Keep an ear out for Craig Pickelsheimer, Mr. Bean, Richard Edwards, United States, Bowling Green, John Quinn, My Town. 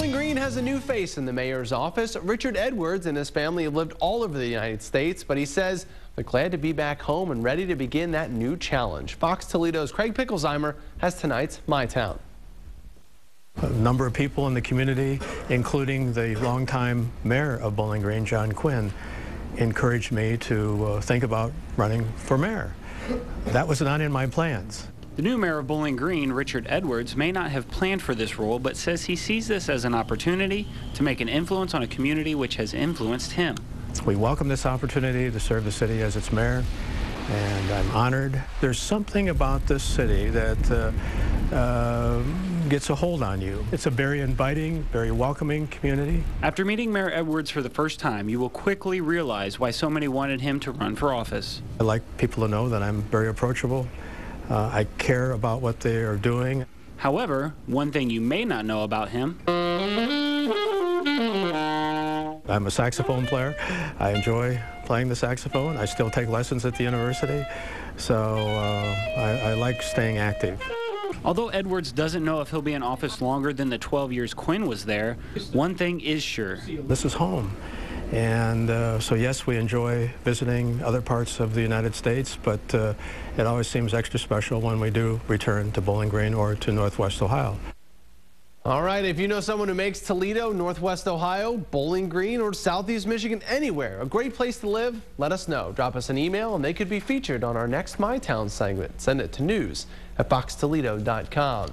Bowling Green has a new face in the mayor's office. Richard Edwards and his family have lived all over the United States, but he says they're glad to be back home and ready to begin that new challenge. Fox Toledo's Craig Pickelsheimer has tonight's My Town. A number of people in the community, including the longtime mayor of Bowling Green, John Quinn, encouraged me to think about running for mayor. That was not in my plans. The new mayor of Bowling Green, Richard Edwards, may not have planned for this role, but says he sees this as an opportunity to make an influence on a community which has influenced him. We welcome this opportunity to serve the city as its mayor, and I'm honored. There's something about this city that gets a hold on you. It's a very inviting, very welcoming community. After meeting Mayor Edwards for the first time, you will quickly realize why so many wanted him to run for office. I like people to know that I'm very approachable. I care about what they are doing. However, one thing you may not know about him: I'm a saxophone player. I enjoy playing the saxophone. I still take lessons at the university, so I like staying active. Although Edwards doesn't know if he'll be in office longer than the 12 years Quinn was there, one thing is sure. This is home. And so, yes, we enjoy visiting other parts of the United States, but it always seems extra special when we do return to Bowling Green or to Northwest Ohio. All right, if you know someone who makes Toledo, Northwest Ohio, Bowling Green, or Southeast Michigan anywhere a great place to live, let us know. Drop us an email, and they could be featured on our next My Town segment. Send it to news@foxtoledo.com.